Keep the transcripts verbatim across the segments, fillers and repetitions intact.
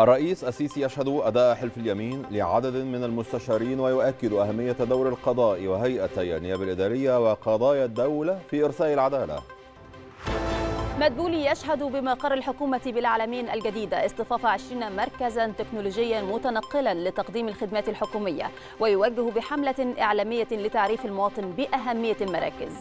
الرئيس السيسي يشهد أداء حلف اليمين لعدد من المستشارين ويؤكد أهمية دور القضاء وهيئتي النيابة الإدارية وقضايا الدولة في إرساء العدالة. مدبولي يشهد بمقر الحكومة بالعالمين الجديدة استضافة عشرين مركزا تكنولوجيا متنقلا لتقديم الخدمات الحكومية، ويوجه بحملة إعلامية لتعريف المواطن بأهمية المراكز.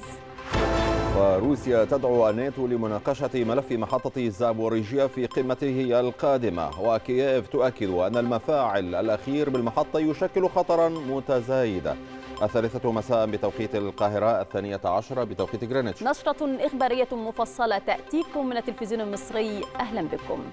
وروسيا تدعو الناتو لمناقشة ملف محطة زابوريجيا في قمته القادمة، وكييف تؤكد أن المفاعل الأخير بالمحطة يشكل خطرا متزايدا. الثالثة مساء بتوقيت القاهرة، الثانية عشرة بتوقيت جرينتش. نشرة إخبارية مفصلة تأتيكم من التلفزيون المصري، أهلا بكم.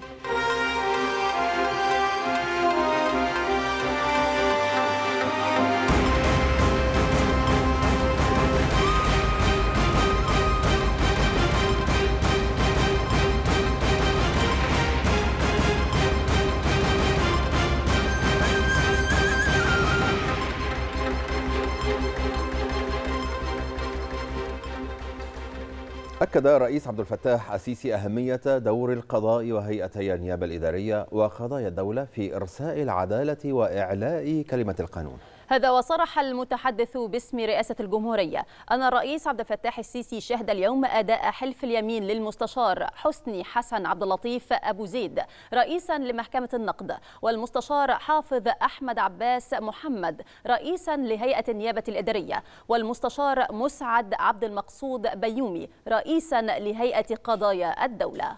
أكد الرئيس عبد الفتاح السيسي أهمية دور القضاء وهيئتي النيابة الإدارية وقضايا الدولة في إرساء العدالة وإعلاء كلمة القانون. هذا وصرح المتحدث باسم رئاسة الجمهورية أن الرئيس عبد الفتاح السيسي شهد اليوم أداء حلف اليمين للمستشار حسني حسن عبد اللطيف أبو زيد رئيسا لمحكمة النقد، والمستشار حافظ أحمد عباس محمد رئيسا لهيئة النيابة الإدارية، والمستشار مسعد عبد المقصود بيومي رئيسا لهيئة قضايا الدولة.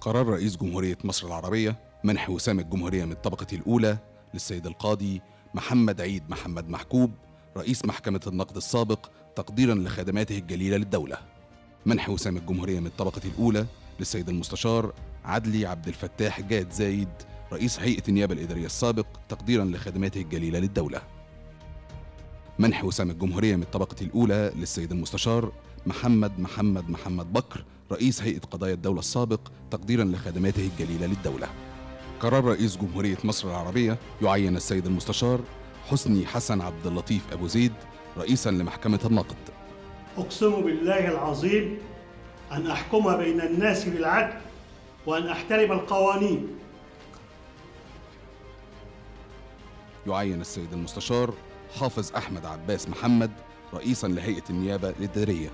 قرار رئيس جمهورية مصر العربية منح وسامة الجمهورية من الطبقة الأولى للسيد القاضي محمد عيد محمد محكوب رئيس محكمة النقد السابق تقديراً لخدماته الجليلة للدولة. منح وسام الجمهورية من الطبقة الأولى للسيد المستشار عدلي عبد الفتاح جاد زايد رئيس هيئة النيابة الإدارية السابق تقديراً لخدماته الجليلة للدولة. منح وسام الجمهورية من الطبقة الأولى للسيد المستشار محمد محمد محمد بكر رئيس هيئة قضايا الدولة السابق تقديراً لخدماته الجليلة للدولة. قرار رئيس جمهورية مصر العربية يعين السيد المستشار حسني حسن عبد اللطيف أبو زيد رئيساً لمحكمة النقد. أقسم بالله العظيم أن أحكم بين الناس بالعدل وأن أحترم القوانين. يعين السيد المستشار حافظ أحمد عباس محمد رئيساً لهيئة النيابة الإدارية.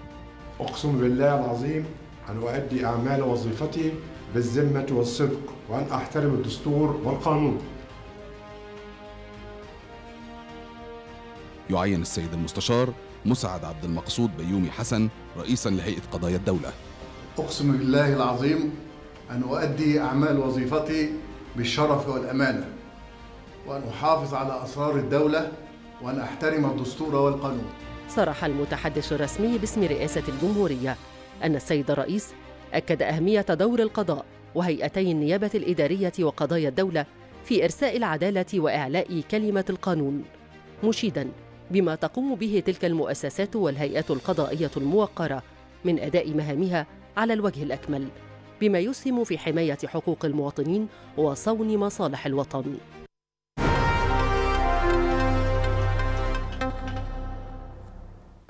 أقسم بالله العظيم أن أؤدي أعمال وظيفتي بالذمة والصدق وأن أحترم الدستور والقانون. يعين السيد المستشار مسعد عبد المقصود بيومي حسن رئيساً لهيئة قضايا الدولة. أقسم بالله العظيم أن أؤدي أعمال وظيفتي بالشرف والأمانة وأن أحافظ على أسرار الدولة وأن أحترم الدستور والقانون. صرح المتحدث الرسمي باسم رئاسة الجمهورية أن السيد الرئيس أكد أهمية دور القضاء وهيئتي النيابة الإدارية وقضايا الدولة في إرساء العدالة وإعلاء كلمة القانون، مشيداً بما تقوم به تلك المؤسسات والهيئة القضائية الموقرة من أداء مهامها على الوجه الأكمل، بما يسهم في حماية حقوق المواطنين وصون مصالح الوطن.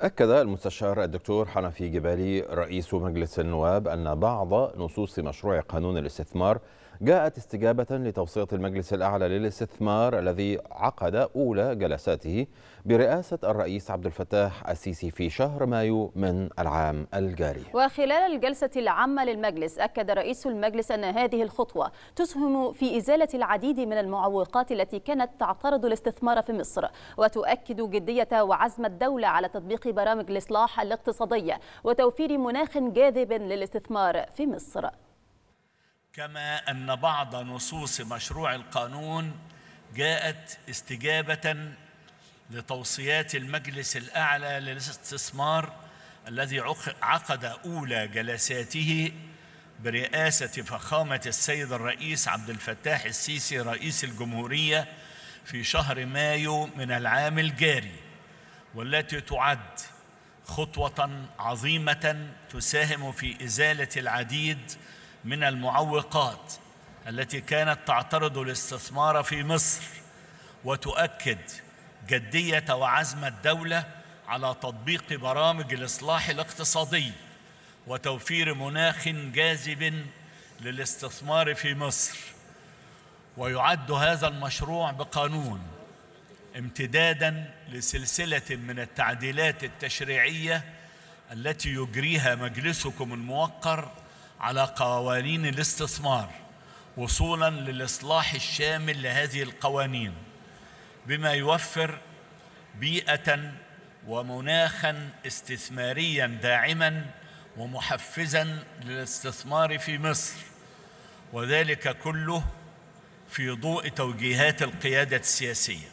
أكد المستشار الدكتور حنفي جبالي رئيس مجلس النواب أن بعض نصوص مشروع قانون الاستثمار جاءت استجابة لتوصية المجلس الأعلى للاستثمار الذي عقد أولى جلساته برئاسة الرئيس عبد الفتاح السيسي في شهر مايو من العام الجاري. وخلال الجلسة العامة للمجلس أكد رئيس المجلس أن هذه الخطوة تسهم في إزالة العديد من المعوقات التي كانت تعترض الاستثمار في مصر، وتؤكد جدية وعزم الدولة على تطبيق برامج الإصلاح الاقتصادية وتوفير مناخ جاذب للاستثمار في مصر. كما أن بعض نصوص مشروع القانون جاءت استجابة لتوصيات المجلس الأعلى للاستثمار الذي عقد أولى جلساته برئاسة فخامة السيد الرئيس عبد الفتاح السيسي رئيس الجمهورية في شهر مايو من العام الجاري، والتي تعد خطوة عظيمة تساهم في إزالة العديد من المعوقات التي كانت تعترض الاستثمار في مصر، وتؤكد جدية وعزم الدولة على تطبيق برامج الإصلاح الاقتصادي وتوفير مناخ جاذب للاستثمار في مصر. ويعد هذا المشروع بقانون امتداداً لسلسلة من التعديلات التشريعية التي يجريها مجلسكم الموقر على قوانين الاستثمار وصولاً للإصلاح الشامل لهذه القوانين، بما يوفر بيئة ومناخاً استثمارياً داعماً ومحفزاً للاستثمار في مصر، وذلك كله في ضوء توجيهات القيادة السياسية.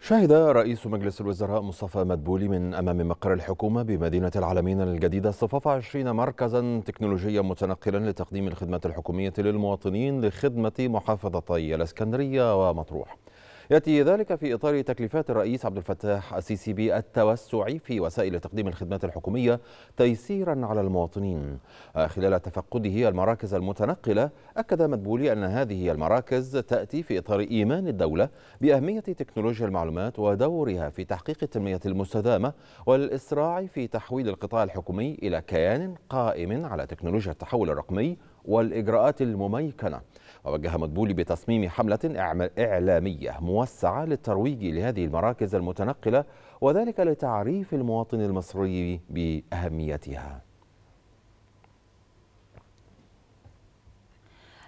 شهد رئيس مجلس الوزراء مصطفى مدبولي من أمام مقر الحكومة بمدينة العالمين الجديدة اصطفاف عشرين مركزا تكنولوجيا متنقلا لتقديم الخدمات الحكومية للمواطنين لخدمة محافظتي الإسكندرية ومطروح. يأتي ذلك في إطار تكليفات الرئيس عبد الفتاح السيسي بالتوسع في وسائل تقديم الخدمات الحكومية تيسيرا على المواطنين. خلال تفقده المراكز المتنقلة، أكد مدبولي أن هذه المراكز تأتي في إطار إيمان الدولة بأهمية تكنولوجيا المعلومات ودورها في تحقيق التنمية المستدامة والإسراع في تحويل القطاع الحكومي إلى كيان قائم على تكنولوجيا التحول الرقمي والإجراءات المميكنة. ووجه مدبولي بتصميم حملة إعلامية موسعة للترويج لهذه المراكز المتنقلة، وذلك لتعريف المواطن المصري بأهميتها.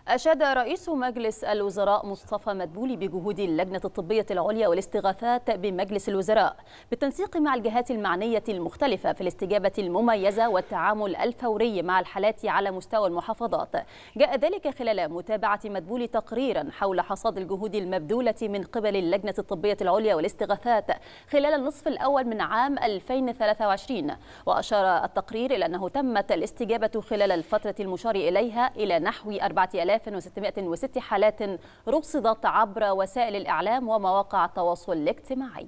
أشاد رئيس مجلس الوزراء مصطفى مدبولي بجهود اللجنة الطبية العليا والاستغاثات بمجلس الوزراء بالتنسيق مع الجهات المعنية المختلفة في الاستجابة المميزة والتعامل الفوري مع الحالات على مستوى المحافظات. جاء ذلك خلال متابعة مدبولي تقريرا حول حصاد الجهود المبذولة من قبل اللجنة الطبية العليا والاستغاثات خلال النصف الأول من عام ألفين وثلاثة وعشرين، وأشار التقرير إلى أنه تمت الاستجابة خلال الفترة المشار إليها إلى نحو أربعة آلاف ألف وستمائة وستة حالات رصدت عبر وسائل الإعلام ومواقع التواصل الاجتماعي.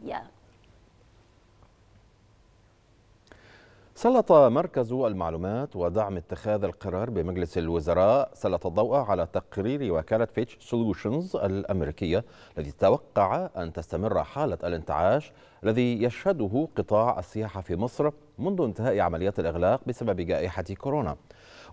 سلط مركز المعلومات ودعم اتخاذ القرار بمجلس الوزراء سلط الضوء على تقرير وكالة فيتش سولوشنز الأمريكية التي توقع أن تستمر حالة الانتعاش الذي يشهده قطاع السياحة في مصر منذ انتهاء عمليات الإغلاق بسبب جائحة كورونا.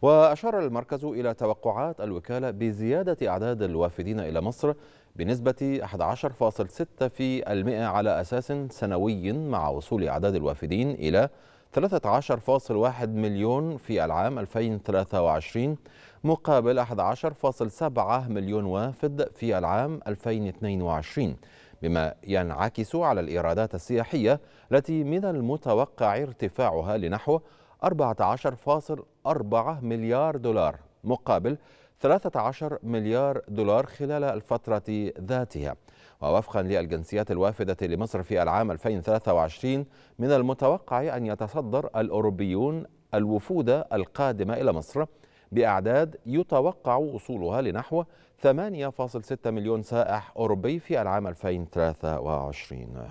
وأشار المركز إلى توقعات الوكالة بزيادة أعداد الوافدين إلى مصر بنسبة أحد عشر فاصل ستة بالمئة على أساس سنوي، مع وصول أعداد الوافدين إلى ثلاثة عشر فاصل واحد مليون في العام ألفين وثلاثة وعشرين مقابل أحد عشر فاصل سبعة مليون وافد في العام ألفين واثنين وعشرين، بما ينعكس على الإيرادات السياحية التي من المتوقع ارتفاعها لنحو أربعة عشر فاصل أربعة مليار دولار مقابل ثلاثة عشر مليار دولار خلال الفترة ذاتها. ووفقا للجنسيات الوافدة لمصر في العام ألفين وثلاثة وعشرين، من المتوقع أن يتصدر الأوروبيون الوفود القادمة إلى مصر بأعداد يتوقع وصولها لنحو ثمانية فاصل ستة مليون سائح أوروبي في العام ألفين وثلاثة وعشرين.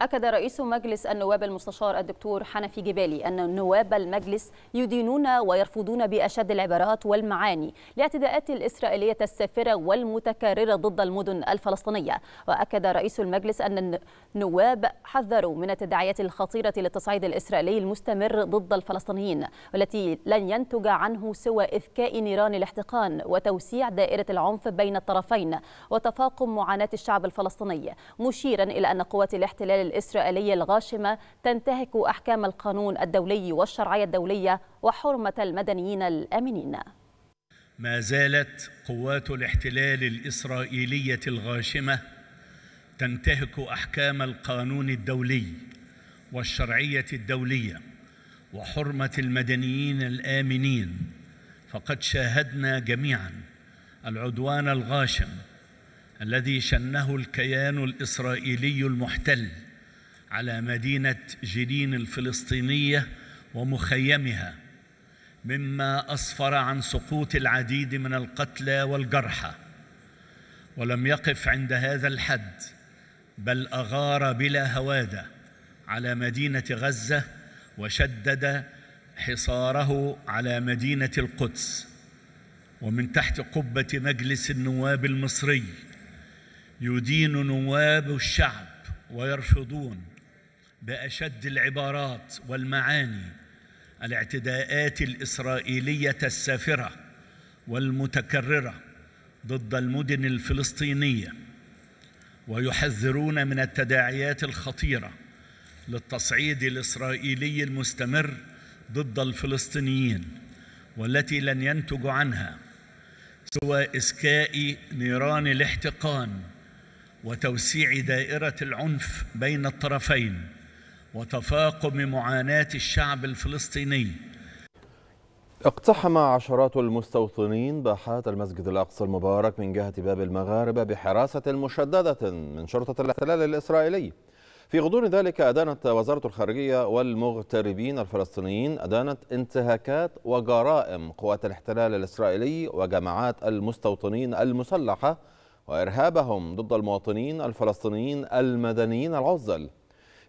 أكد رئيس مجلس النواب المستشار الدكتور حنفي جبالي أن نواب المجلس يدينون ويرفضون بأشد العبارات والمعاني الاعتداءات الإسرائيلية السافرة والمتكررة ضد المدن الفلسطينية. وأكد رئيس المجلس أن النواب حذروا من التداعيات الخطيرة للتصعيد الإسرائيلي المستمر ضد الفلسطينيين، والتي لن ينتج عنه سوى إذكاء نيران الاحتقان وتوسيع دائرة العنف بين الطرفين وتفاقم معاناة الشعب الفلسطيني، مشيرا إلى أن قوات الاحتلال الإسرائيلية الغاشمة تنتهك أحكام القانون الدولي والشرعية الدولية وحرمة المدنيين الآمنين. ما زالت قوات الاحتلال الإسرائيلية الغاشمة تنتهك أحكام القانون الدولي والشرعية الدولية وحرمة المدنيين الآمنين، فقد شاهدنا جميعا العدوان الغاشم الذي شنه الكيان الإسرائيلي المحتل على مدينة جنين الفلسطينية ومخيمها، مما أسفر عن سقوط العديد من القتلى والجرحى. ولم يقف عند هذا الحد، بل أغار بلا هوادة على مدينة غزة وشدد حصاره على مدينة القدس. ومن تحت قبة مجلس النواب المصري يدين نواب الشعب ويرفضون بأشد العبارات والمعاني الاعتداءات الإسرائيلية السافرة والمتكررة ضد المدن الفلسطينية، ويحذرون من التداعيات الخطيرة للتصعيد الإسرائيلي المستمر ضد الفلسطينيين، والتي لن ينتج عنها سوى إسكاء نيران الاحتقان وتوسيع دائرة العنف بين الطرفين وتفاقم معاناة الشعب الفلسطيني. اقتحم عشرات المستوطنين باحات المسجد الأقصى المبارك من جهة باب المغاربة بحراسة مشددة من شرطة الاحتلال الإسرائيلي. في غضون ذلك أدانت وزارة الخارجية والمغتربين الفلسطينيين أدانت انتهاكات وجرائم قوات الاحتلال الإسرائيلي وجماعات المستوطنين المسلحة وإرهابهم ضد المواطنين الفلسطينيين المدنيين العزل.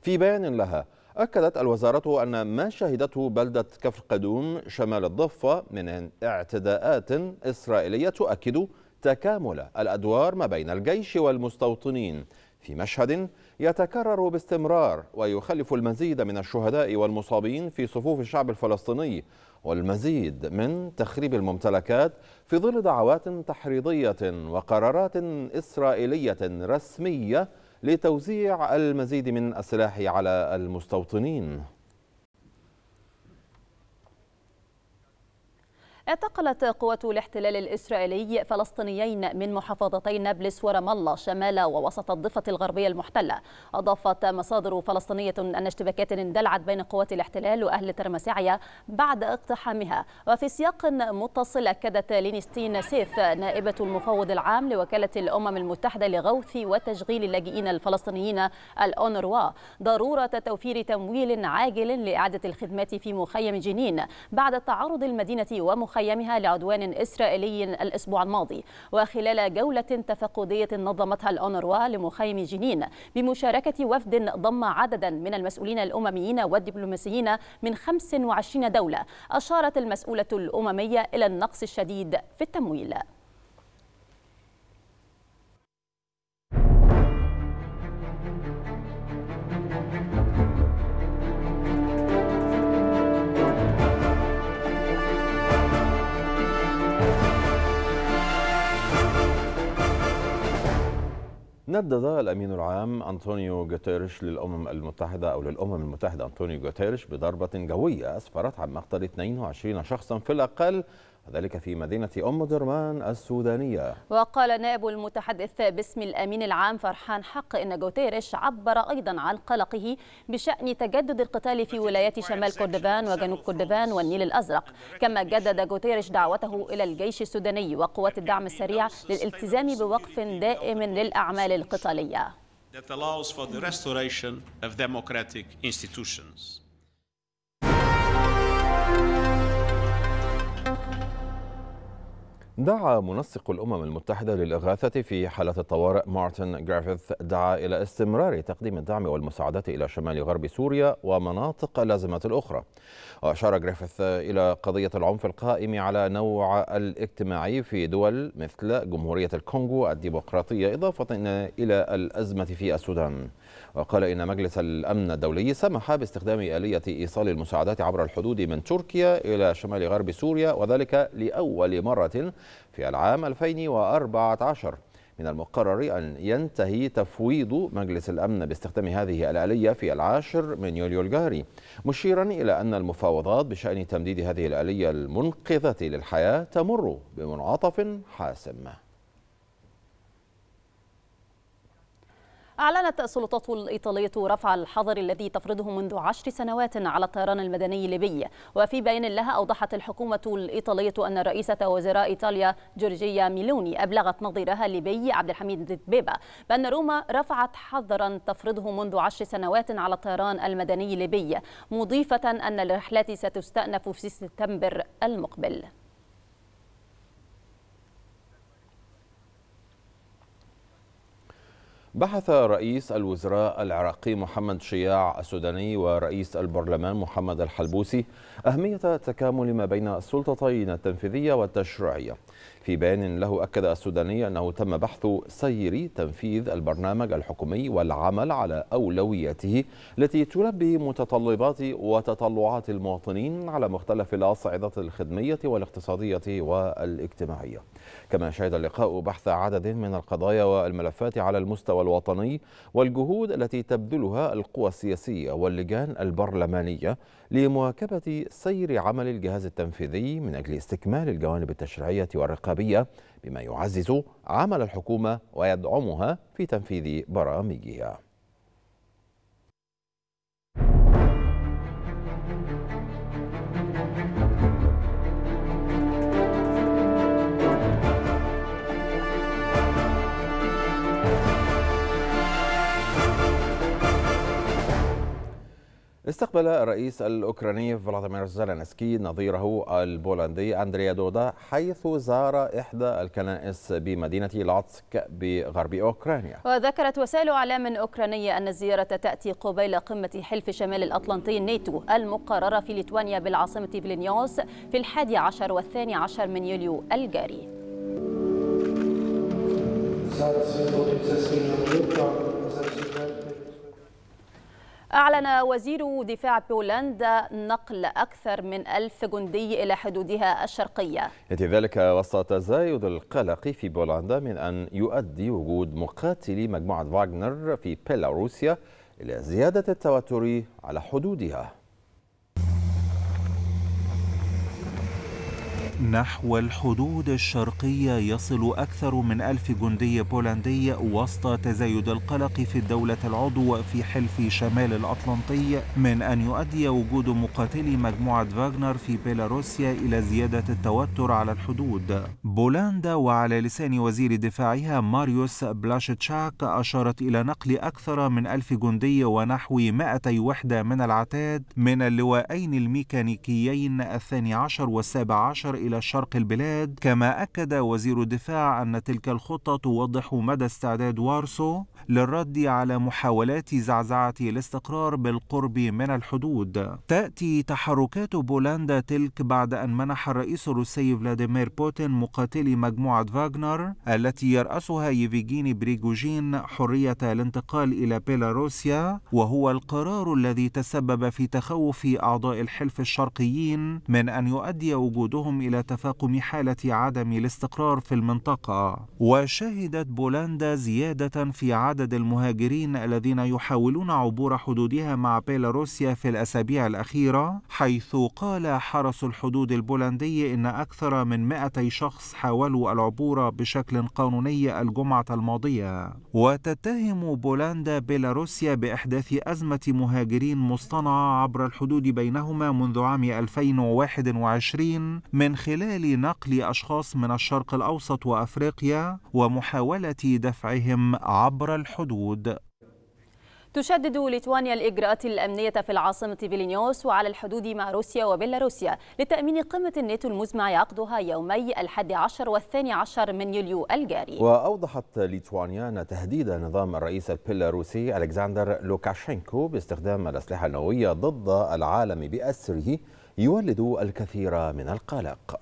في بيان لها أكدت الوزارة أن ما شهدته بلدة كفر قدوم شمال الضفة من اعتداءات إسرائيلية تؤكد تكامل الأدوار ما بين الجيش والمستوطنين في مشهد يتكرر باستمرار ويخلف المزيد من الشهداء والمصابين في صفوف الشعب الفلسطيني والمزيد من تخريب الممتلكات في ظل دعوات تحريضية وقرارات إسرائيلية رسمية لتوزيع المزيد من السلاح على المستوطنين. اعتقلت قوات الاحتلال الإسرائيلي فلسطينيين من محافظتي نابلس ورام الله شمال ووسط الضفة الغربية المحتلة. أضافت مصادر فلسطينية أن اشتباكات اندلعت بين قوات الاحتلال وأهل ترمسعية بعد اقتحامها. وفي سياق متصل أكدت لينستين سيف نائبة المفوض العام لوكالة الأمم المتحدة لغوث وتشغيل اللاجئين الفلسطينيين الأونروا ضرورة توفير تمويل عاجل لإعادة الخدمات في مخيم جنين بعد تعرض المدينة ومخيمها خيمها لعدوان إسرائيلي الأسبوع الماضي. وخلال جولة تفقدية نظمتها الأونروا لمخيم جنين بمشاركة وفد ضم عددا من المسؤولين الأمميين والدبلوماسيين من خمس وعشرين دولة، أشارت المسؤولة الأممية إلى النقص الشديد في التمويل. ندد الأمين العام أنطونيو غوتيريش للأمم المتحدة أو للأمم المتحدة أنطونيو غوتيريش بضربة جوية أسفرت عن مقتل اثنين وعشرين شخصا في الأقل، ذلك في مدينة أم درمان السودانية. وقال نائب المتحدث باسم الأمين العام فرحان حق إن غوتيريش عبر أيضا عن قلقه بشأن تجدد القتال في ولايات شمال كردفان وجنوب كردفان والنيل الأزرق. كما جدد غوتيريش دعوته إلى الجيش السوداني وقوات الدعم السريع للالتزام بوقف دائم للأعمال القتالية. دعا منسق الأمم المتحدة للإغاثة في حالة الطوارئ مارتن غريفيث دعا إلى استمرار تقديم الدعم والمساعدات إلى شمال غرب سوريا ومناطق الأزمة الأخرى. وأشار غريفيث إلى قضية العنف القائم على نوع الاجتماعي في دول مثل جمهورية الكونغو الديمقراطية، إضافة إلى الأزمة في السودان. وقال إن مجلس الأمن الدولي سمح باستخدام آلية إيصال المساعدات عبر الحدود من تركيا إلى شمال غرب سوريا، وذلك لأول مرة في العام ألفين وأربعة عشر. من المقرر أن ينتهي تفويض مجلس الأمن باستخدام هذه الآلية في العاشر من يوليو الجاري، مشيرا إلى أن المفاوضات بشأن تمديد هذه الآلية المنقذة للحياة تمر بمنعطف حاسم. أعلنت السلطات الإيطالية رفع الحظر الذي تفرضه منذ عشر سنوات على الطيران المدني الليبي. وفي بيان لها أوضحت الحكومة الإيطالية أن رئيسة وزراء إيطاليا جورجيا ميلوني أبلغت نظيرها الليبي عبد الحميد دبيبة بأن روما رفعت حظرا تفرضه منذ عشر سنوات على الطيران المدني الليبي، مضيفة أن الرحلات ستستأنف في سبتمبر المقبل. بحث رئيس الوزراء العراقي محمد شياع السوداني ورئيس البرلمان محمد الحلبوسي أهمية تكامل ما بين السلطتين التنفيذية والتشريعية. في بيان له أكد السوداني أنه تم بحث سير تنفيذ البرنامج الحكومي والعمل على أولوياته التي تلبي متطلبات وتطلعات المواطنين على مختلف الأصعدة الخدمية والاقتصادية والاجتماعية. كما شهد اللقاء بحث عدد من القضايا والملفات على المستوى الوطني والجهود التي تبذلها القوى السياسية واللجان البرلمانية لمواكبة سير عمل الجهاز التنفيذي من أجل استكمال الجوانب التشريعية والرقابية بما يعزز عمل الحكومة ويدعمها في تنفيذ برامجها. استقبل الرئيس الأوكراني فلاديمير زيلينسكي نظيره البولندي أندريا دودا حيث زار إحدى الكنائس بمدينة لاتسك بغرب أوكرانيا. وذكرت وسائل إعلام أوكرانية أن الزيارة تأتي قبيل قمة حلف شمال الأطلنطي الناتو المقررة في ليتوانيا بالعاصمة فيلنيوس في الحادي عشر والثاني عشر من يوليو الجاري. أعلن وزير دفاع بولندا نقل أكثر من ألف جندي إلى حدودها الشرقية. يأتي ذلك وسط تزايد القلق في بولندا من أن يؤدي وجود مقاتلي مجموعة فاجنر في بيلاروسيا إلى زيادة التوتر على حدودها. نحو الحدود الشرقية يصل أكثر من ألف جندي بولندي وسط تزايد القلق في الدولة العضو في حلف شمال الأطلنطي من أن يؤدي وجود مقاتلي مجموعة فاغنر في بيلاروسيا إلى زيادة التوتر على الحدود. بولندا وعلى لسان وزير دفاعها ماريوش بواشتشاك أشارت إلى نقل أكثر من ألف جندي ونحو مائتي وحدة من العتاد من اللواءين الميكانيكيين الثاني عشر والسابع عشر إلى شرق البلاد. كما أكد وزير الدفاع أن تلك الخطة توضح مدى استعداد وارسو للرد على محاولات زعزعة الاستقرار بالقرب من الحدود. تأتي تحركات بولندا تلك بعد أن منح الرئيس الروسي فلاديمير بوتين مقاتلي مجموعة فاغنر التي يرأسها ييفجيني بريجوجين حرية الانتقال إلى بيلاروسيا، وهو القرار الذي تسبب في تخوف أعضاء الحلف الشرقيين من أن يؤدي وجودهم إلى تفاقم حالة عدم الاستقرار في المنطقة. وشهدت بولندا زيادة في عدد المهاجرين الذين يحاولون عبور حدودها مع بيلاروسيا في الأسابيع الأخيرة، حيث قال حرس الحدود البولندي إن أكثر من مائتي شخص حاولوا العبور بشكل قانوني الجمعة الماضية. وتتهم بولندا بيلاروسيا بإحداث أزمة مهاجرين مصطنعة عبر الحدود بينهما منذ عام ألفين وواحد وعشرين من خلال نقل أشخاص من الشرق الأوسط وأفريقيا ومحاولة دفعهم عبر الحدود. تشدد ليتوانيا الإجراءات الأمنية في العاصمة فيلنيوس وعلى الحدود مع روسيا وبيلاروسيا لتأمين قمة الناتو المزمع يعقدها يومي الحادي عشر والثاني عشر من يوليو الجاري. وأوضحت ليتوانيا أن تهديد نظام الرئيس البيلاروسي أليكزاندر لوكاشينكو باستخدام الأسلحة النووية ضد العالم بأسره يولد الكثير من القلق.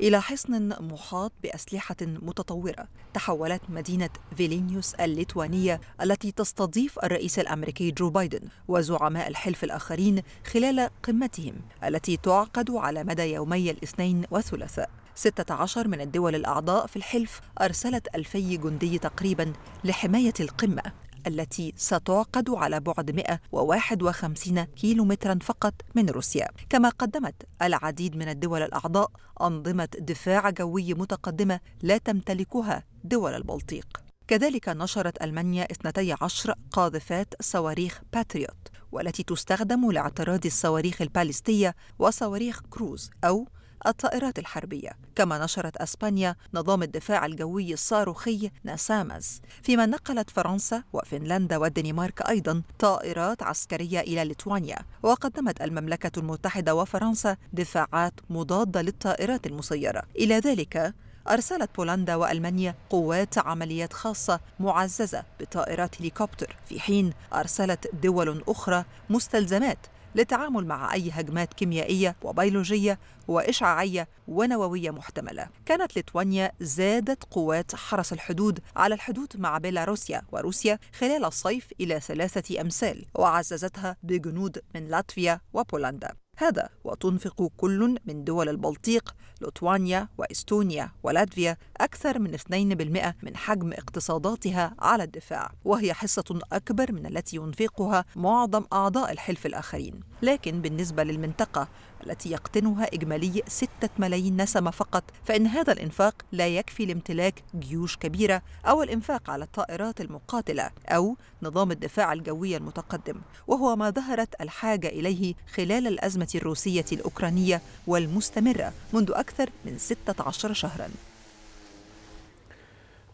إلى حصن محاط بأسلحة متطورة تحولت مدينة فيلنيوس الليتوانية التي تستضيف الرئيس الأمريكي جو بايدن وزعماء الحلف الآخرين خلال قمتهم التي تعقد على مدى يومي الاثنين والثلاثاء. ستة عشر من الدول الأعضاء في الحلف أرسلت ألفي جندي تقريبا لحماية القمة التي ستعقد على بعد مائة وواحد وخمسين كيلومترا فقط من روسيا. كما قدمت العديد من الدول الأعضاء أنظمة دفاع جوي متقدمة لا تمتلكها دول البلطيق. كذلك نشرت ألمانيا اثنتي عشرة قاذفات صواريخ باتريوت والتي تستخدم لاعتراض الصواريخ الباليستية وصواريخ كروز أو الطائرات الحربية. كما نشرت أسبانيا نظام الدفاع الجوي الصاروخي ناسامز، فيما نقلت فرنسا وفنلندا والدنمارك أيضا طائرات عسكرية إلى ليتوانيا. وقدمت المملكة المتحدة وفرنسا دفاعات مضادة للطائرات المسيرة. إلى ذلك أرسلت بولندا وألمانيا قوات عمليات خاصة معززة بطائرات هليكوبتر، في حين أرسلت دول أخرى مستلزمات للتعامل مع أي هجمات كيميائية وبيولوجية وإشعاعية ونووية محتملة. كانت ليتوانيا زادت قوات حرس الحدود على الحدود مع بيلاروسيا وروسيا خلال الصيف إلى ثلاثة أمسال، وعززتها بجنود من لاتفيا وبولندا. هذا وتنفق كل من دول البلطيق، ليتوانيا وإستونيا ولاتفيا أكثر من اثنين بالمئة من حجم اقتصاداتها على الدفاع، وهي حصة أكبر من التي ينفقها معظم أعضاء الحلف الآخرين. لكن بالنسبة للمنطقة التي يقطنها إجمالي ستة ملايين نسمة فقط، فإن هذا الإنفاق لا يكفي لامتلاك جيوش كبيرة أو الإنفاق على الطائرات المقاتلة أو نظام الدفاع الجوي المتقدم، وهو ما ظهرت الحاجة إليه خلال الأزمة الروسية الأوكرانية والمستمرة منذ أكثر من ستة عشر شهراً.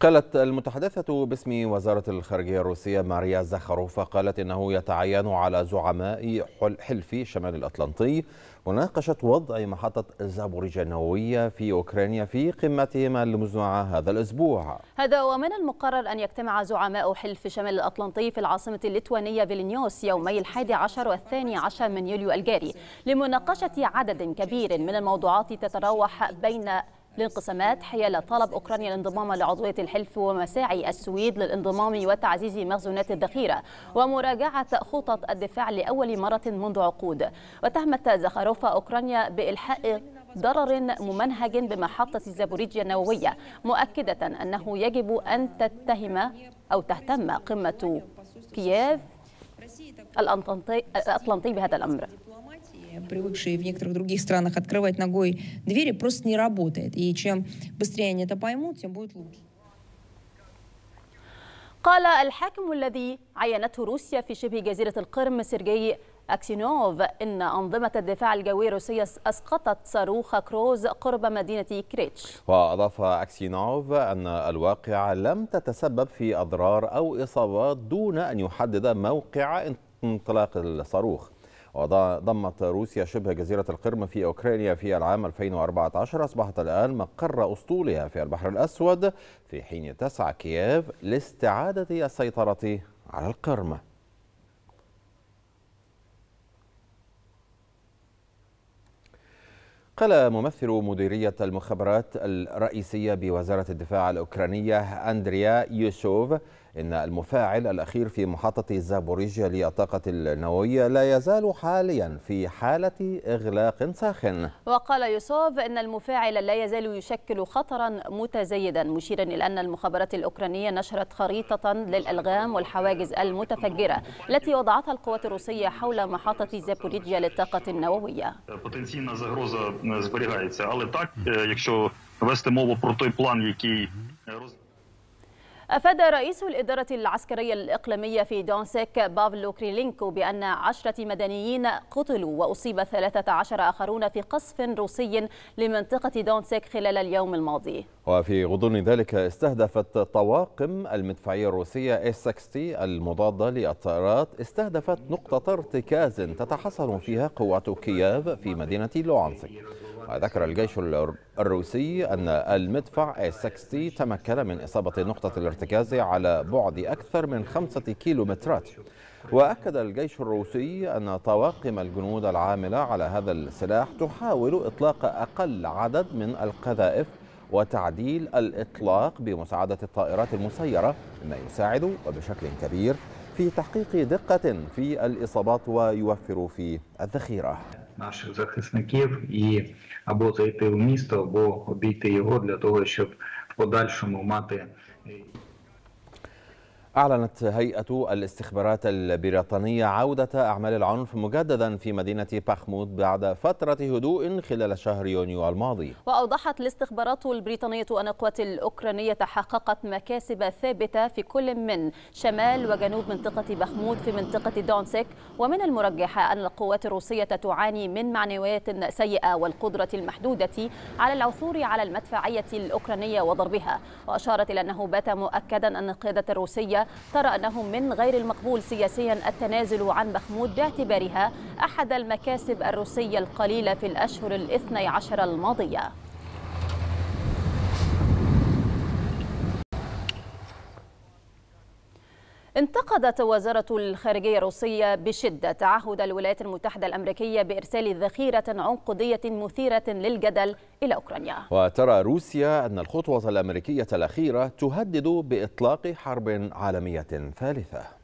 قالت المتحدثة باسم وزارة الخارجية الروسية ماريا زاخاروفا قالت إنه يتعين على زعماء حلف شمال الأطلنطي مناقشة وضع محطة زابوريجيا النووية في أوكرانيا في قمتهما المزمعة هذا الأسبوع. هذا ومن المقرر أن يجتمع زعماء حلف شمال الأطلنطي في العاصمة الليتوانية فيلنيوس يومي الحادي عشر والثاني عشر من يوليو الجاري لمناقشة عدد كبير من الموضوعات تتراوح بين الانقسامات حيال طلب أوكرانيا الانضمام لعضوية الحلف ومساعي السويد للانضمام وتعزيز مخزونات الذخيرة ومراجعة خطط الدفاع لأول مرة منذ عقود. وتهمت زاخاروفا أوكرانيا بإلحاق ضرر ممنهج بمحطة زابوريجيا النووية، مؤكدة أنه يجب أن تتهم أو تهتم قمة كييف الأطلنطي بهذا الأمر. привыкшие в некоторых других странах открывать ногой двери, просто не работает. И чем быстрее они это поймут, тем будет лучше. قال الحاكم الذي عينته روسيا في شبه جزيرة القرم سيرجي أكسينوف إن أنظمة الدفاع الجوي الروسية أسقطت صاروخ كروز قرب مدينة كريتش. وأضاف أكسينوف أن الواقعة لم تتسبب في أضرار أو إصابات دون أن يحدد موقع انطلاق الصاروخ. وضمت روسيا شبه جزيرة القرم في أوكرانيا في العام ألفين وأربعة عشر، أصبحت الآن مقر أسطولها في البحر الأسود، في حين تسعى كييف لاستعادة السيطرة على القرم. قال ممثل مديرية المخابرات الرئيسية بوزارة الدفاع الأوكرانية أندريا يوسوف إن المفاعل الأخير في محطة زابوريجيا للطاقة النووية لا يزال حاليا في حالة إغلاق ساخن. وقال يوسوف إن المفاعل لا يزال يشكل خطرا متزايدا، مشيرا إلى أن المخابرات الأوكرانية نشرت خريطة للألغام والحواجز المتفجرة التي وضعتها القوات الروسية حول محطة زابوريجيا للطاقة النووية. أفاد رئيس الإدارة العسكرية الإقليمية في دونسك بافلو كريلينكو بأن عشرة مدنيين قتلوا وأصيب ثلاثة عشر آخرون في قصف روسي لمنطقة دونسك خلال اليوم الماضي. وفي غضون ذلك استهدفت طواقم المدفعية الروسية إس ستين المضادة للطائرات استهدفت نقطة ارتكاز تتحصن فيها قوات كييف في مدينة لوانسك. وذكر الجيش الروسي أن المدفع إس ستين تمكن من إصابة نقطة الارتكاز على بعد أكثر من خمسة كيلومترات. وأكد الجيش الروسي أن طواقم الجنود العاملة على هذا السلاح تحاول إطلاق أقل عدد من القذائف وتعديل الإطلاق بمساعدة الطائرات المسيرة، مما يساعد وبشكل كبير في تحقيق دقة في الإصابات ويوفر في الذخيرة. наших захисників і або зайти в місто, або обійти його для того, щоб в подальшому мати. أعلنت هيئة الاستخبارات البريطانية عودة أعمال العنف مجددا في مدينة باخموت بعد فترة هدوء خلال شهر يونيو الماضي. وأوضحت الاستخبارات البريطانية أن القوات الأوكرانية تحققت مكاسب ثابتة في كل من شمال وجنوب منطقة باخموت في منطقة دونسك، ومن المرجح أن القوات الروسية تعاني من معنويات سيئة والقدرة المحدودة على العثور على المدفعية الأوكرانية وضربها. وأشارت إلى أنه بات مؤكدا أن القيادة الروسية ترى أنه من غير المقبول سياسيا التنازل عن باخموت باعتبارها أحد المكاسب الروسية القليلة في الأشهر الاثني عشر الماضية. انتقدت وزارة الخارجية الروسية بشدة تعهد الولايات المتحدة الأمريكية بإرسال ذخيرة عنقودية مثيرة للجدل إلى أوكرانيا. وترى روسيا أن الخطوة الأمريكية الأخيرة تهدد بإطلاق حرب عالمية ثالثة.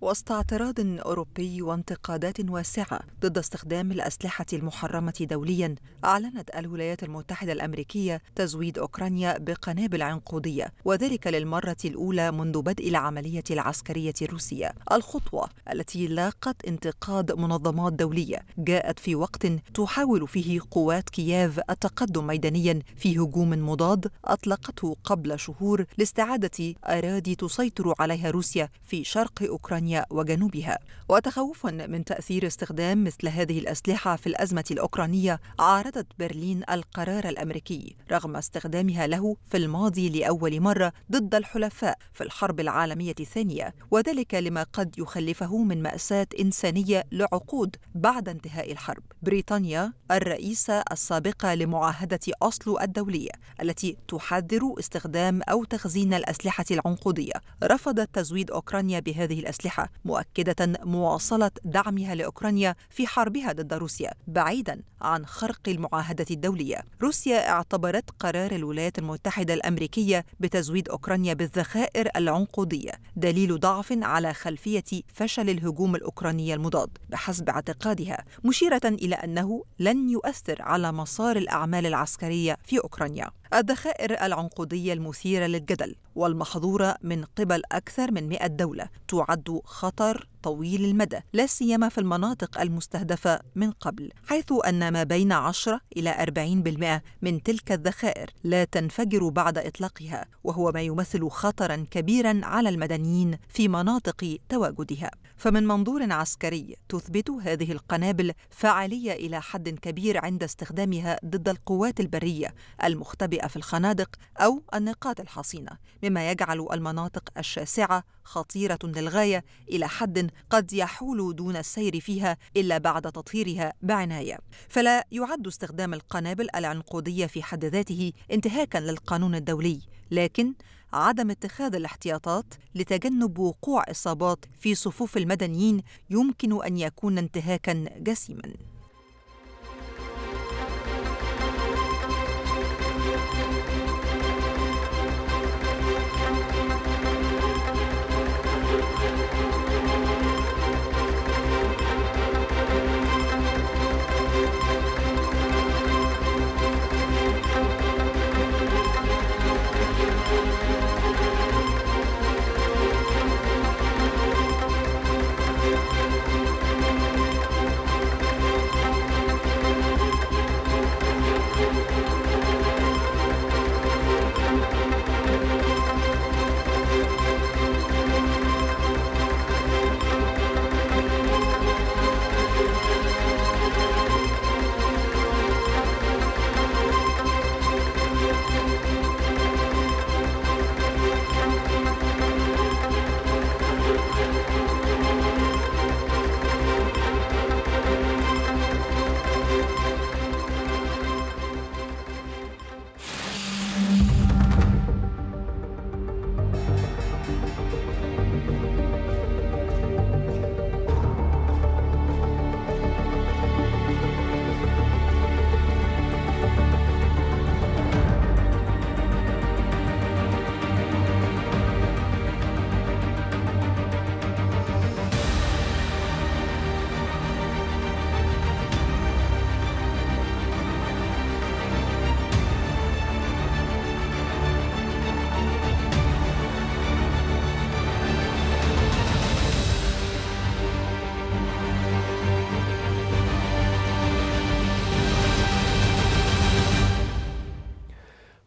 وسط اعتراض أوروبي وانتقادات واسعة ضد استخدام الأسلحة المحرمة دوليا، أعلنت الولايات المتحدة الأمريكية تزويد أوكرانيا بقنابل عنقودية، وذلك للمرة الأولى منذ بدء العملية العسكرية الروسية. الخطوة التي لاقت انتقاد منظمات دولية جاءت في وقت تحاول فيه قوات كييف التقدم ميدانيا في هجوم مضاد أطلقته قبل شهور لاستعادة أراضي تسيطر عليها روسيا في شرق أوكرانيا وجنوبها. وتخوفا من تأثير استخدام مثل هذه الأسلحة في الأزمة الأوكرانية، عارضت برلين القرار الأمريكي رغم استخدامها له في الماضي لأول مرة ضد الحلفاء في الحرب العالمية الثانية، وذلك لما قد يخلفه من مأساة إنسانية لعقود بعد انتهاء الحرب. بريطانيا الرئيسة السابقة لمعاهدة أوسلو الدولية التي تحذر استخدام أو تخزين الأسلحة العنقودية رفضت تزويد أوكرانيا بهذه الأسلحة، مؤكدة مواصلة دعمها لأوكرانيا في حربها ضد روسيا بعيدا عن خرق المعاهدة الدولية. روسيا اعتبرت قرار الولايات المتحدة الأمريكية بتزويد أوكرانيا بالذخائر العنقودية دليل ضعف على خلفية فشل الهجوم الأوكراني المضاد بحسب اعتقادها، مشيرة إلى أنه لن يؤثر على مسار الأعمال العسكرية في أوكرانيا. الذخائر العنقودية المثيرة للجدل والمحظورة من قبل أكثر من مئة دولة تعد خطر طويل المدى، لا سيما في المناطق المستهدفة من قبل، حيث أن ما بين عشرة إلى أربعين بالمئة من تلك الذخائر لا تنفجر بعد إطلاقها، وهو ما يمثل خطراً كبيراً على المدنيين في مناطق تواجدها. فمن منظور عسكري تثبت هذه القنابل فاعلية إلى حد كبير عند استخدامها ضد القوات البرية المختبئة في الخنادق أو النقاط الحصينة، مما يجعل المناطق الشاسعة خطيرة للغاية إلى حد قد يحول دون السير فيها إلا بعد تطهيرها بعناية. فلا يعد استخدام القنابل العنقودية في حد ذاته انتهاكاً للقانون الدولي، لكن عدم اتخاذ الاحتياطات لتجنب وقوع إصابات في صفوف المدنيين يمكن أن يكون انتهاكاً جسيماً.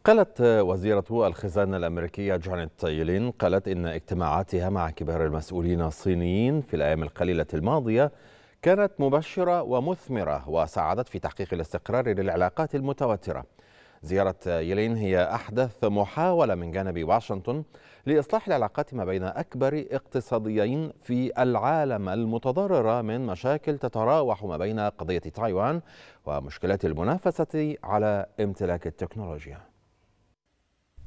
قالت وزيرة الخزانة الأمريكية جانيت يلين قالت إن اجتماعاتها مع كبار المسؤولين الصينيين في الأيام القليلة الماضية كانت مبشرة ومثمرة وساعدت في تحقيق الاستقرار للعلاقات المتوترة. زيارة يلين هي أحدث محاولة من جانب واشنطن لإصلاح العلاقات ما بين أكبر اقتصاديين في العالم المتضررة من مشاكل تتراوح ما بين قضية تايوان ومشكلات المنافسة على امتلاك التكنولوجيا.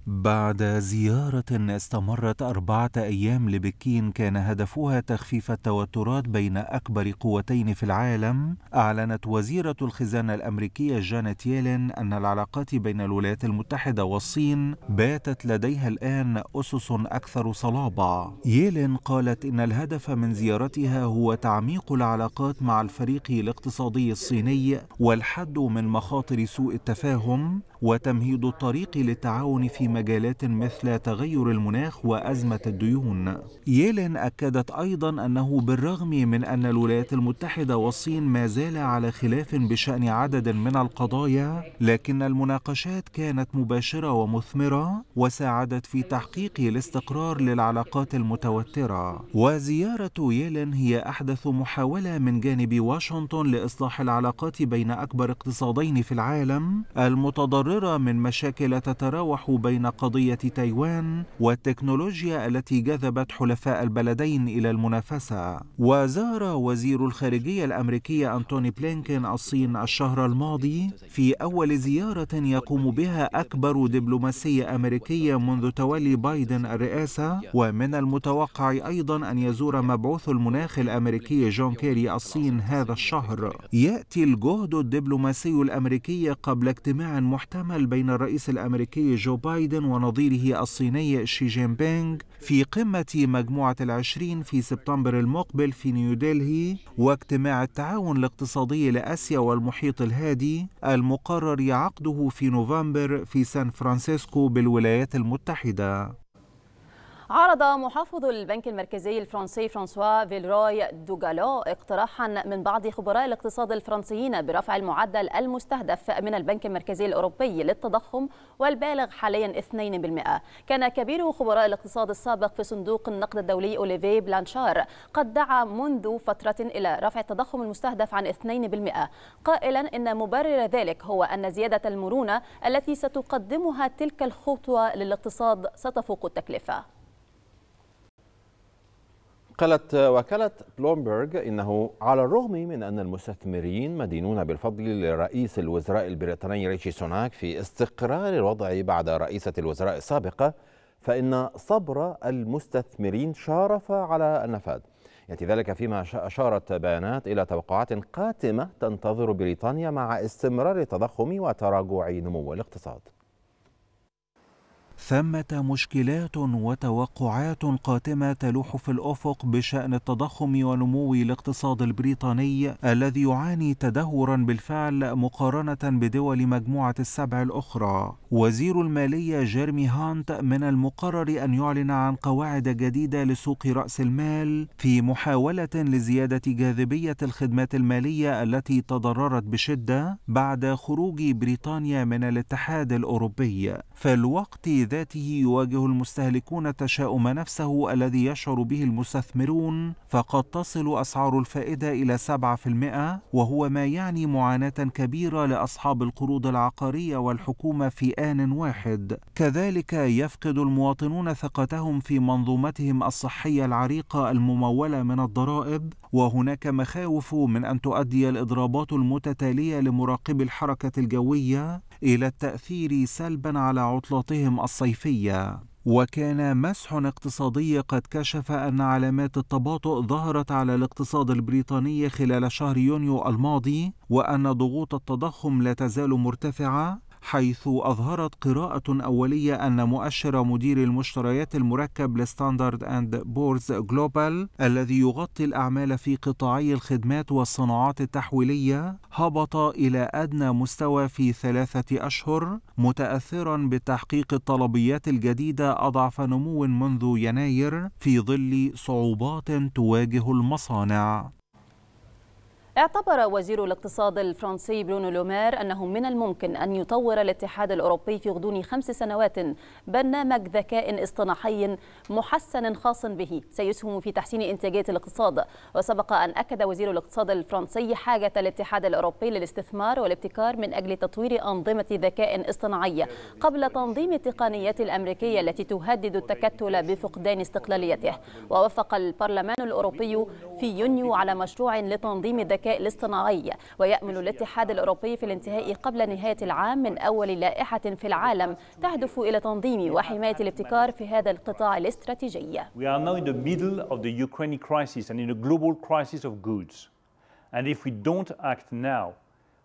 بعد زيارة استمرت أربعة أيام لبكين كان هدفها تخفيف التوترات بين أكبر قوتين في العالم، أعلنت وزيرة الخزانة الأمريكية جانيت يلين أن العلاقات بين الولايات المتحدة والصين باتت لديها الآن أسس أكثر صلابة. يلين قالت إن الهدف من زيارتها هو تعميق العلاقات مع الفريق الاقتصادي الصيني والحد من مخاطر سوء التفاهم وتمهيد الطريق للتعاون في مجالات مثل تغير المناخ وأزمة الديون. ييلين أكدت أيضا أنه بالرغم من أن الولايات المتحدة والصين ما زالا على خلاف بشأن عدد من القضايا، لكن المناقشات كانت مباشرة ومثمرة وساعدت في تحقيق الاستقرار للعلاقات المتوترة. وزيارة ييلين هي أحدث محاولة من جانب واشنطن لإصلاح العلاقات بين أكبر اقتصادين في العالم المتضررة من مشاكل تتراوح بين قضية تايوان والتكنولوجيا التي جذبت حلفاء البلدين إلى المنافسة. وزار وزير الخارجية الأمريكية أنتوني بلينكين الصين الشهر الماضي في أول زيارة يقوم بها أكبر دبلوماسية أمريكية منذ تولي بايدن الرئاسة، ومن المتوقع أيضا أن يزور مبعوث المناخ الأمريكي جون كيري الصين هذا الشهر. يأتي الجهد الدبلوماسي الأمريكي قبل اجتماع محتمل بين الرئيس الأمريكي جو بايدن ونظيره الصيني شي جين بينغ في قمة مجموعة العشرين في سبتمبر المقبل في نيودلهي، واجتماع التعاون الاقتصادي لآسيا والمحيط الهادي المقرر عقده في نوفمبر في سان فرانسيسكو بالولايات المتحدة. عرض محافظ البنك المركزي الفرنسي فرانسوا فيلروي دوغالو اقتراحا من بعض خبراء الاقتصاد الفرنسيين برفع المعدل المستهدف من البنك المركزي الأوروبي للتضخم والبالغ حاليا اثنين بالمئة. كان كبير خبراء الاقتصاد السابق في صندوق النقد الدولي أوليفي بلانشار قد دعا منذ فترة إلى رفع التضخم المستهدف عن اثنين بالمئة، قائلا إن مبرر ذلك هو أن زيادة المرونة التي ستقدمها تلك الخطوة للاقتصاد ستفوق التكلفة. قالت وكالة بلومبرج إنه على الرغم من أن المستثمرين مدينون بالفضل لرئيس الوزراء البريطاني ريشي سوناك في استقرار الوضع بعد رئيسة الوزراء السابقة، فإن صبر المستثمرين شارف على النفاذ. يأتي ذلك فيما أشارت بيانات إلى توقعات قاتمة تنتظر بريطانيا مع استمرار التضخم وتراجع نمو الاقتصاد. ثمة مشكلات وتوقعات قاتمة تلوح في الأفق بشأن التضخم ونمو الاقتصاد البريطاني الذي يعاني تدهورا بالفعل مقارنة بدول مجموعة السبع الأخرى. وزير المالية جيرمي هانت من المقرر أن يعلن عن قواعد جديدة لسوق رأس المال في محاولة لزيادة جاذبية الخدمات المالية التي تضررت بشدة بعد خروج بريطانيا من الاتحاد الأوروبي. فالوقت ذاته يواجه المستهلكون تشاؤم نفسه الذي يشعر به المستثمرون، فقد تصل أسعار الفائدة إلى سبعة بالمئة، وهو ما يعني معاناة كبيرة لأصحاب القروض العقارية والحكومة في آن واحد. كذلك يفقد المواطنون ثقتهم في منظومتهم الصحية العريقة الممولة من الضرائب، وهناك مخاوف من أن تؤدي الإضرابات المتتالية لمراقبي الحركة الجوية إلى التأثير سلبا على عطلتهم الصيفية. وكان مسح اقتصادي قد كشف أن علامات التباطؤ ظهرت على الاقتصاد البريطاني خلال شهر يونيو الماضي، وأن ضغوط التضخم لا تزال مرتفعة، حيث أظهرت قراءة أولية أن مؤشر مدير المشتريات المركب لستاندرد أند بورز جلوبال الذي يغطي الأعمال في قطاعي الخدمات والصناعات التحويلية هبط إلى أدنى مستوى في ثلاثة أشهر، متأثرا بتحقيق الطلبيات الجديدة أضعف نمو منذ يناير في ظل صعوبات تواجه المصانع. اعتبر وزير الاقتصاد الفرنسي برونو لومير أنه من الممكن أن يطور الاتحاد الأوروبي في غضون خمس سنوات برنامج ذكاء اصطناعي محسن خاص به سيسهم في تحسين إنتاجية الاقتصاد. وسبق أن أكد وزير الاقتصاد الفرنسي حاجة الاتحاد الأوروبي للاستثمار والابتكار من أجل تطوير أنظمة ذكاء اصطناعي قبل تنظيم التقنيات الأمريكية التي تهدد التكتل بفقدان استقلاليته. ووافق البرلمان الأوروبي في يونيو على مشروع لتنظيم ذكاء الذكاء الاصطناعي. ويأمل الاتحاد الأوروبي في الانتهاء قبل نهاية العام من أول لائحة في العالم تهدف إلى تنظيم وحماية الابتكار في هذا القطاع الاستراتيجي. We are now in the middle of the Ukraine crisis and in a global crisis of goods. And if we don't act now,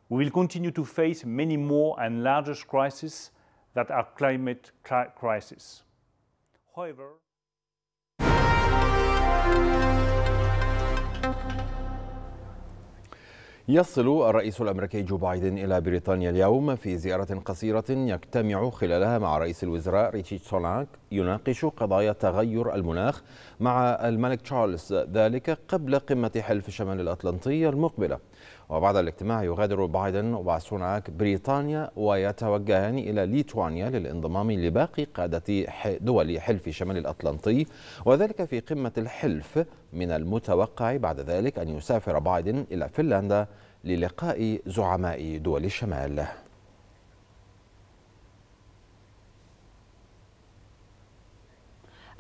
we will continue to face many more and larger crises that are climate crisis. However, يصل الرئيس الأمريكي جو بايدن إلى بريطانيا اليوم في زيارة قصيرة يجتمع خلالها مع رئيس الوزراء ريشي سوناك يناقش قضايا تغير المناخ مع الملك تشارلز، ذلك قبل قمة حلف شمال الأطلنطي المقبلة. وبعد الاجتماع يغادر بايدن وسوناك بريطانيا ويتوجهان إلى ليتوانيا للانضمام لباقي قادة دول حلف شمال الأطلنطي، وذلك في قمة الحلف. من المتوقع بعد ذلك أن يسافر بايدن إلى فنلندا للقاء زعماء دول الشمال.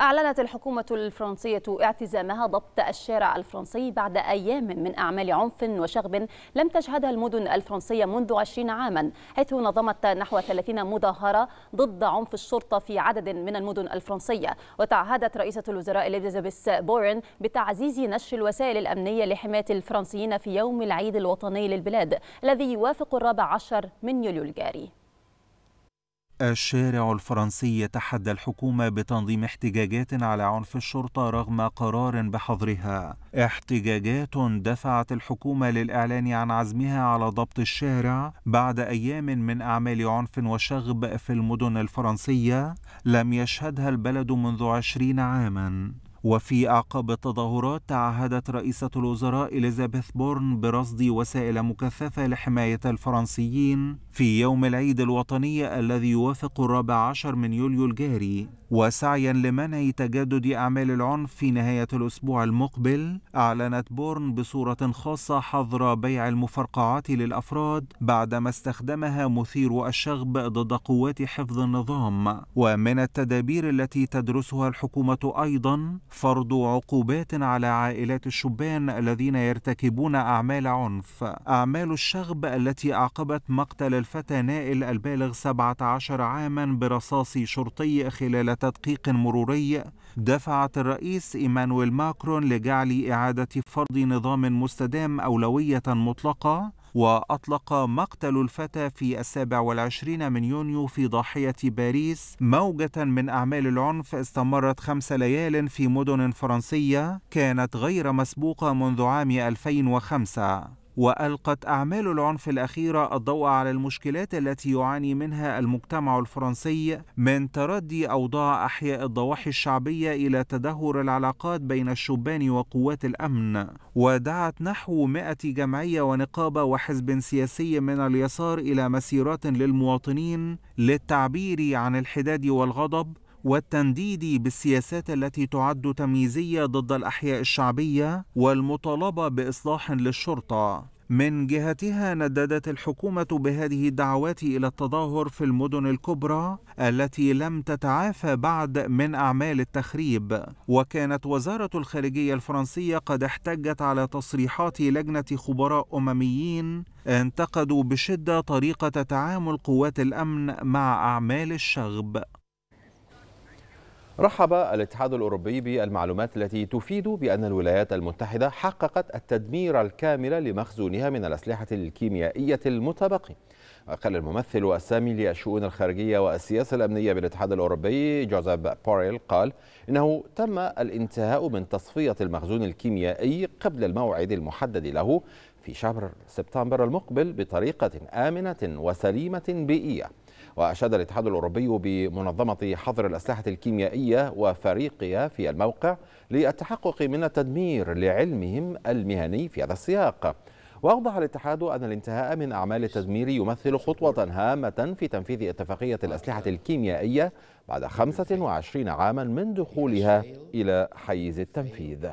أعلنت الحكومة الفرنسية اعتزامها ضبط الشارع الفرنسي بعد أيام من أعمال عنف وشغب لم تشهدها المدن الفرنسية منذ عشرين عاما، حيث نظمت نحو ثلاثين مظاهرة ضد عنف الشرطة في عدد من المدن الفرنسية. وتعهدت رئيسة الوزراء إليزابيث بورن بتعزيز نشر الوسائل الأمنية لحماية الفرنسيين في يوم العيد الوطني للبلاد الذي يوافق الرابع عشر من يوليو الجاري. الشارع الفرنسي يتحدى الحكومة بتنظيم احتجاجات على عنف الشرطة رغم قرار بحظرها. احتجاجات دفعت الحكومة للإعلان عن عزمها على ضبط الشارع بعد أيام من أعمال عنف وشغب في المدن الفرنسية لم يشهدها البلد منذ عشرين عاما. وفي أعقاب التظاهرات تعهدت رئيسة الوزراء إليزابيث بورن برصد وسائل مكثفة لحماية الفرنسيين في يوم العيد الوطني الذي يوافق الرابع عشر من يوليو الجاري. وسعيا لمنع تجدد أعمال العنف في نهاية الأسبوع المقبل، أعلنت بورن بصورة خاصة حظر بيع المفرقعات للأفراد بعدما استخدمها مثير الشغب ضد قوات حفظ النظام. ومن التدابير التي تدرسها الحكومة أيضا فرض عقوبات على عائلات الشبان الذين يرتكبون أعمال عنف. أعمال الشغب التي أعقبت مقتل الفتى نائل البالغ سبعة عشر عاما برصاص شرطي خلال تدقيق مروري دفعت الرئيس إيمانويل ماكرون لجعل إعادة فرض نظام مستدام أولوية مطلقة، وأطلق مقتل الفتى في السابع والعشرين من يونيو في ضاحية باريس موجة من أعمال العنف استمرت خمس ليال في مدن فرنسية كانت غير مسبوقة منذ عام ألفين وخمسة. وألقت أعمال العنف الأخيرة الضوء على المشكلات التي يعاني منها المجتمع الفرنسي، من تردي أوضاع أحياء الضواحي الشعبية إلى تدهور العلاقات بين الشبان وقوات الأمن. ودعت نحو مئة جمعية ونقابة وحزب سياسي من اليسار إلى مسيرات للمواطنين للتعبير عن الحداد والغضب والتنديد بالسياسات التي تعد تمييزية ضد الأحياء الشعبية والمطالبة بإصلاح للشرطة. من جهتها نددت الحكومة بهذه الدعوات إلى التظاهر في المدن الكبرى التي لم تتعافى بعد من أعمال التخريب. وكانت وزارة الخارجية الفرنسية قد احتجت على تصريحات لجنة خبراء أمميين انتقدوا بشدة طريقة تعامل قوات الأمن مع أعمال الشغب. رحب الاتحاد الأوروبي بالمعلومات التي تفيد بأن الولايات المتحدة حققت التدمير الكامل لمخزونها من الأسلحة الكيميائية المتبقي. قال الممثل السامي للشؤون الخارجية والسياسة الأمنية بالاتحاد الأوروبي جوزيف بوريل قال إنه تم الانتهاء من تصفية المخزون الكيميائي قبل الموعد المحدد له في شهر سبتمبر المقبل بطريقة آمنة وسليمة بيئية. وأشاد الاتحاد الأوروبي بمنظمة حظر الأسلحة الكيميائية وفريقها في الموقع للتحقق من التدمير لعلمهم المهني في هذا السياق. وأوضح الاتحاد أن الانتهاء من أعمال التدمير يمثل خطوة هامة في تنفيذ اتفاقية الأسلحة الكيميائية بعد خمسة وعشرين عاما من دخولها إلى حيز التنفيذ.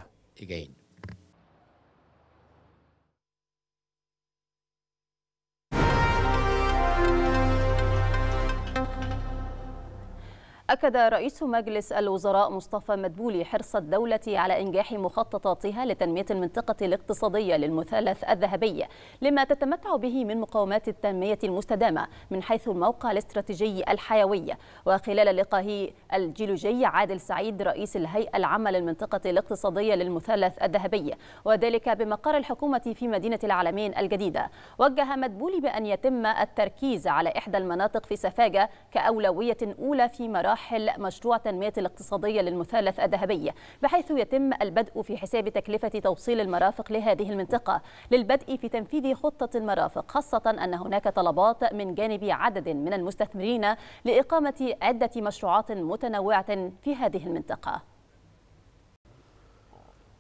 أكد رئيس مجلس الوزراء مصطفى مدبولي حرص الدولة على إنجاح مخططاتها لتنمية المنطقة الاقتصادية للمثلث الذهبي لما تتمتع به من مقومات التنمية المستدامة من حيث الموقع الاستراتيجي الحيوي. وخلال لقائه الجيولوجي عادل سعيد رئيس الهيئة العامة للمنطقة الاقتصادية للمثلث الذهبي وذلك بمقر الحكومة في مدينة العلمين الجديدة، وجه مدبولي بأن يتم التركيز على إحدى المناطق في سفاجة كأولوية أولى في مراحل مشروع تنمية الاقتصادية للمثلث الذهبي، بحيث يتم البدء في حساب تكلفة توصيل المرافق لهذه المنطقة للبدء في تنفيذ خطة المرافق، خاصة أن هناك طلبات من جانب عدد من المستثمرين لإقامة عدة مشروعات متنوعة في هذه المنطقة.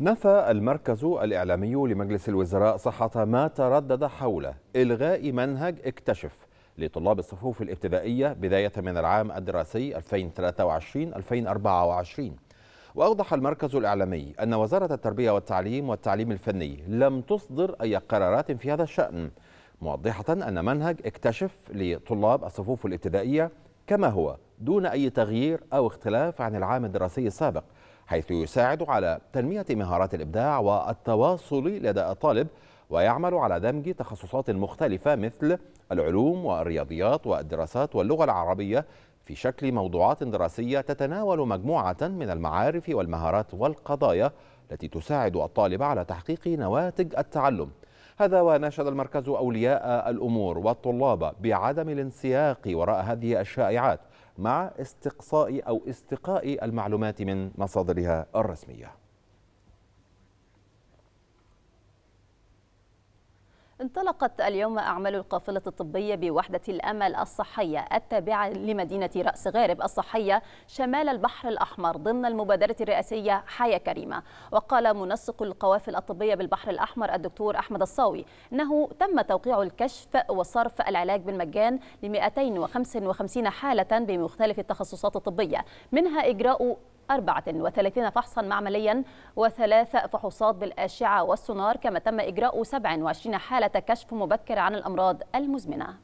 نفى المركز الإعلامي لمجلس الوزراء صحة ما تردد حول إلغاء منهج اكتشف لطلاب الصفوف الابتدائية بداية من العام الدراسي ألفين وثلاثة وعشرين ألفين وأربعة وعشرين. وأوضح المركز الإعلامي أن وزارة التربية والتعليم والتعليم الفني لم تصدر أي قرارات في هذا الشأن، موضحة أن منهج اكتشف لطلاب الصفوف الابتدائية كما هو دون أي تغيير أو اختلاف عن العام الدراسي السابق، حيث يساعد على تنمية مهارات الإبداع والتواصل لدى الطالب ويعمل على دمج تخصصات مختلفة مثل العلوم والرياضيات والدراسات واللغة العربية في شكل موضوعات دراسية تتناول مجموعة من المعارف والمهارات والقضايا التي تساعد الطالب على تحقيق نواتج التعلم. هذا وناشد المركز أولياء الأمور والطلاب بعدم الانسياق وراء هذه الشائعات مع استقصاء أو استقاء المعلومات من مصادرها الرسمية. انطلقت اليوم أعمال القافلة الطبية بوحدة الأمل الصحية التابعة لمدينة رأس غارب الصحية شمال البحر الأحمر ضمن المبادرة الرئاسية حياة كريمة. وقال منسق القوافل الطبية بالبحر الأحمر الدكتور أحمد الصاوي أنه تم توقيع الكشف وصرف العلاج بالمجان ل مئتين وخمسة وخمسين حالة بمختلف التخصصات الطبية، منها إجراء أربعة وثلاثين فحصا معمليا وثلاث فحوصات بالأشعة والسونار، كما تم إجراء سبعة وعشرين حالة كشف مبكر عن الأمراض المزمنة.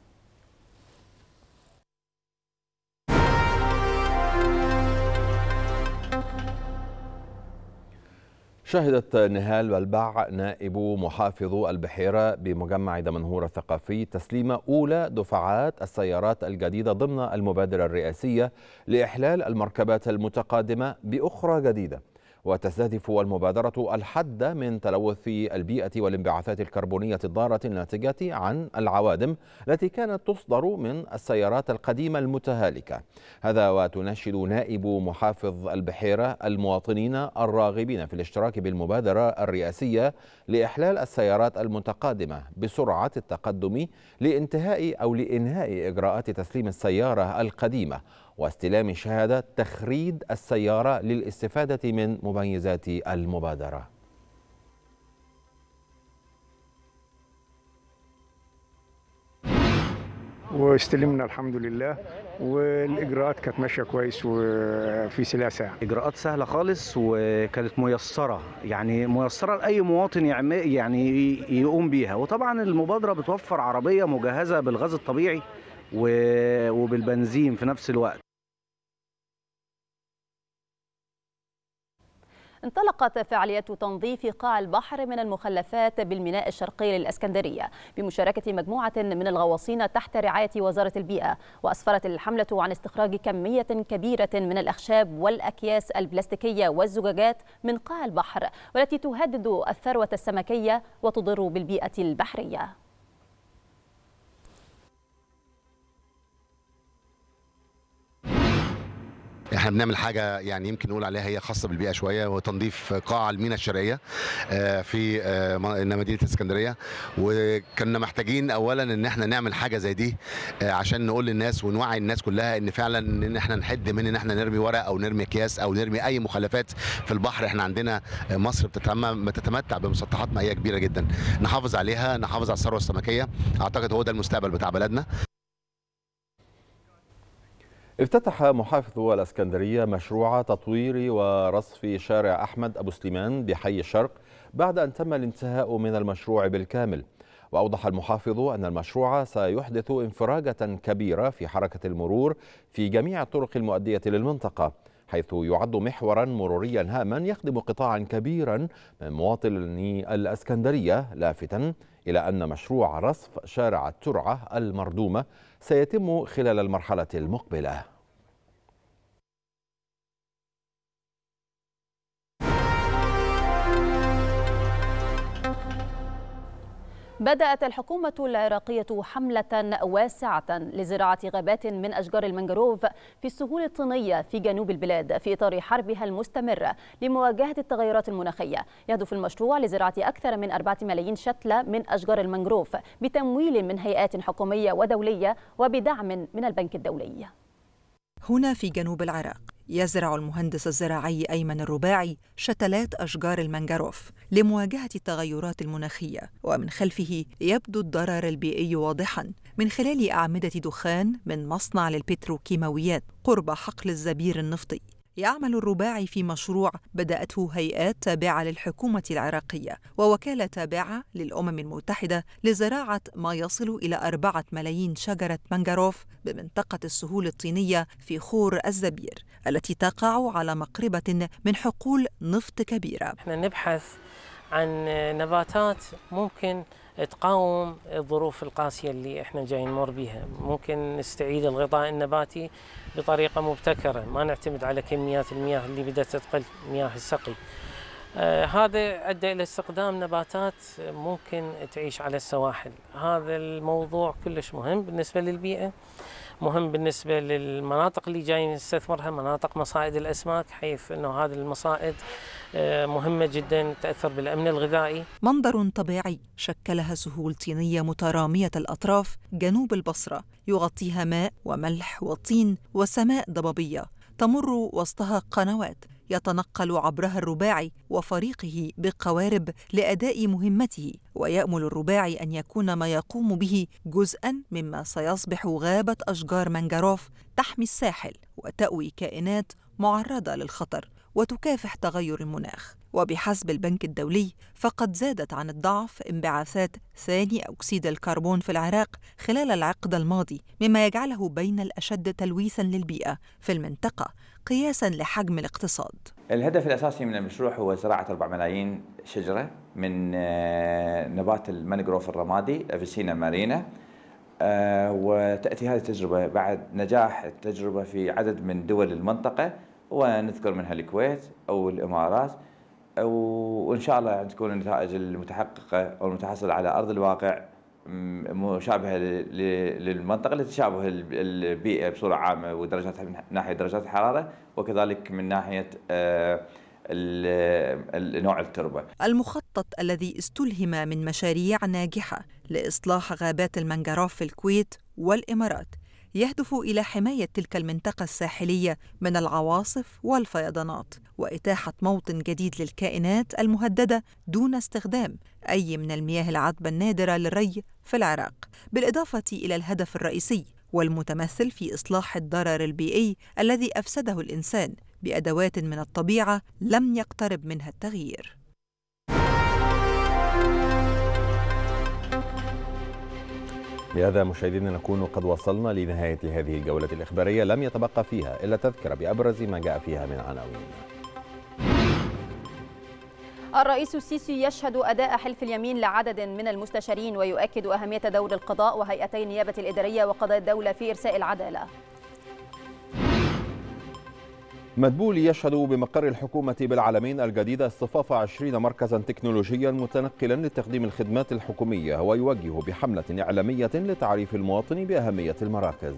شهدت نهال بلبع نائب محافظ البحيرة بمجمع دمنهور الثقافي تسليم أولى دفعات السيارات الجديدة ضمن المبادرة الرئاسية لإحلال المركبات المتقادمة بأخرى جديدة. وتستهدف المبادرة الحد من تلوث البيئة والانبعاثات الكربونية الضارة الناتجة عن العوادم التي كانت تصدر من السيارات القديمة المتهالكة. هذا وتناشد نائب محافظ البحيرة المواطنين الراغبين في الاشتراك بالمبادرة الرئاسية لإحلال السيارات المتقادمة بسرعة التقدم لانتهاء أو لإنهاء إجراءات تسليم السيارة القديمة واستلام شهادة تخريد السيارة للاستفادة من مميزات المبادرة. واستلمنا الحمد لله، والاجراءات كانت ماشيه كويس وفي سلاسه. اجراءات سهله خالص وكانت ميسره، يعني ميسره لاي مواطن يعني يقوم بيها. وطبعا المبادره بتوفر عربيه مجهزه بالغاز الطبيعي وبالبنزين في نفس الوقت. انطلقت فعالية تنظيف قاع البحر من المخلفات بالميناء الشرقي للإسكندرية بمشاركة مجموعة من الغواصين تحت رعاية وزارة البيئة، وأسفرت الحملة عن استخراج كمية كبيرة من الأخشاب والأكياس البلاستيكية والزجاجات من قاع البحر والتي تهدد الثروة السمكية وتضر بالبيئة البحرية. احنا بنعمل حاجه يعني يمكن نقول عليها هي خاصه بالبيئه شويه، وتنظيف قاع المينا الشرقيه في مدينه الاسكندريه. وكنا محتاجين اولا ان احنا نعمل حاجه زي دي عشان نقول للناس ونوعي الناس كلها ان فعلا ان احنا نحد من ان احنا نرمي ورق او نرمي اكياس او نرمي اي مخلفات في البحر. احنا عندنا مصر بتتمتع بمسطحات مائيه كبيره جدا، نحافظ عليها، نحافظ على الثروه السمكيه. اعتقد هو ده المستقبل بتاع بلدنا. افتتح محافظ الاسكندرية مشروع تطوير ورصف شارع أحمد أبو سليمان بحي الشرق بعد أن تم الانتهاء من المشروع بالكامل. وأوضح المحافظ أن المشروع سيحدث انفراجة كبيرة في حركة المرور في جميع الطرق المؤدية للمنطقة، حيث يعد محورا مروريا هاما يخدم قطاعا كبيرا من مواطني الإسكندرية، لافتا إلى أن مشروع رصف شارع الترعة المردومة سيتم خلال المرحلة المقبلة. بدأت الحكومة العراقية حملة واسعة لزراعة غابات من أشجار المنجروف في السهول الطينية في جنوب البلاد في إطار حربها المستمرة لمواجهة التغيرات المناخية. يهدف المشروع لزراعة أكثر من أربعة ملايين شتلة من أشجار المنجروف بتمويل من هيئات حكومية ودولية وبدعم من البنك الدولي. هنا في جنوب العراق يزرع المهندس الزراعي أيمن الرباعي شتلات أشجار المنجروف لمواجهة التغيرات المناخية، ومن خلفه يبدو الضرر البيئي واضحاً من خلال أعمدة دخان من مصنع للبتروكيماويات قرب حقل الزبير النفطي. يعمل الرباعي في مشروع بدأته هيئات تابعة للحكومة العراقية ووكالة تابعة للأمم المتحدة لزراعة ما يصل إلى أربعة ملايين شجرة منجروف بمنطقة السهول الطينية في خور الزبير التي تقع على مقربة من حقول نفط كبيرة. احنا نبحث عن نباتات ممكن تقاوم الظروف القاسية اللي احنا جايين نمر بيها، ممكن نستعيد الغطاء النباتي بطريقة مبتكرة، ما نعتمد على كميات المياه اللي بدأت تقل، مياه السقي. آه هذا أدى إلى استخدام نباتات ممكن تعيش على السواحل. هذا الموضوع كلش مهم بالنسبة للبيئة، مهم بالنسبة للمناطق اللي جايين نستثمرها، مناطق مصائد الأسماك، حيث أنه هذه المصائد مهمة جدا تأثر بالأمن الغذائي. منظر طبيعي شكلها سهول طينية مترامية الأطراف جنوب البصرة يغطيها ماء وملح وطين وسماء ضبابية تمر وسطها قنوات يتنقل عبرها الرباعي وفريقه بقوارب لأداء مهمته، ويأمل الرباعي أن يكون ما يقوم به جزءاً مما سيصبح غابة أشجار منجروف تحمي الساحل وتأوي كائنات معرضة للخطر وتكافح تغير المناخ. وبحسب البنك الدولي فقد زادت عن الضعف انبعاثات ثاني أكسيد الكربون في العراق خلال العقد الماضي، مما يجعله بين الأشد تلويثاً للبيئة في المنطقة قياساً لحجم الاقتصاد. الهدف الأساسي من المشروع هو زراعة أربعة ملايين شجرة من نبات المانجروف الرمادي أفيسينا مارينا، وتأتي هذه التجربة بعد نجاح التجربة في عدد من دول المنطقة، ونذكر منها الكويت أو الإمارات، وإن شاء الله تكون النتائج المتحققة أو المتحصلة على أرض الواقع مشابهة للمنطقة لتشابه البيئة بصورة عامة ودرجاتها من ناحية درجات الحرارة وكذلك من ناحية نوع التربة. المخطط الذي استلهم من مشاريع ناجحة لإصلاح غابات المنجروف في الكويت والإمارات يهدف إلى حماية تلك المنطقة الساحلية من العواصف والفيضانات وإتاحة موطن جديد للكائنات المهددة دون استخدام أي من المياه العذبة النادرة للري في العراق، بالإضافة إلى الهدف الرئيسي والمتمثل في إصلاح الضرر البيئي الذي أفسده الإنسان بأدوات من الطبيعة لم يقترب منها التغيير. بهذا مشاهدينا نكون قد وصلنا لنهاية هذه الجولة الإخبارية، لم يتبقى فيها إلا تذكرة بأبرز ما جاء فيها من عناوين. الرئيس السيسي يشهد أداء حلف اليمين لعدد من المستشارين ويؤكد أهمية دور القضاء وهيئتي النيابة الإدارية وقضاء الدولة في إرساء العدالة. مدبولي يشهد بمقر الحكومة بالعلمين الجديدة اصطفاف عشرين مركزا تكنولوجيا متنقلا لتقديم الخدمات الحكومية ويوجه بحملة إعلامية لتعريف المواطن بأهمية المراكز.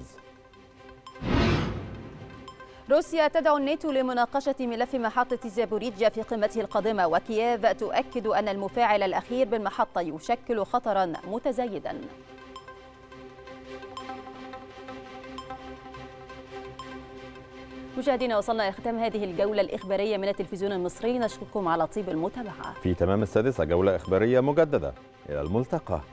روسيا تدعو الناتو لمناقشة ملف محطة زابوريجيا في قمته القادمة، وكييف تؤكد أن المفاعل الأخير بالمحطة يشكل خطرا متزايدا. مشاهدينا وصلنا إلى ختام هذه الجولة الإخبارية من التلفزيون المصري، نشكركم على طيب المتابعة. في تمام السادسة جولة إخبارية مجددة، إلى الملتقى.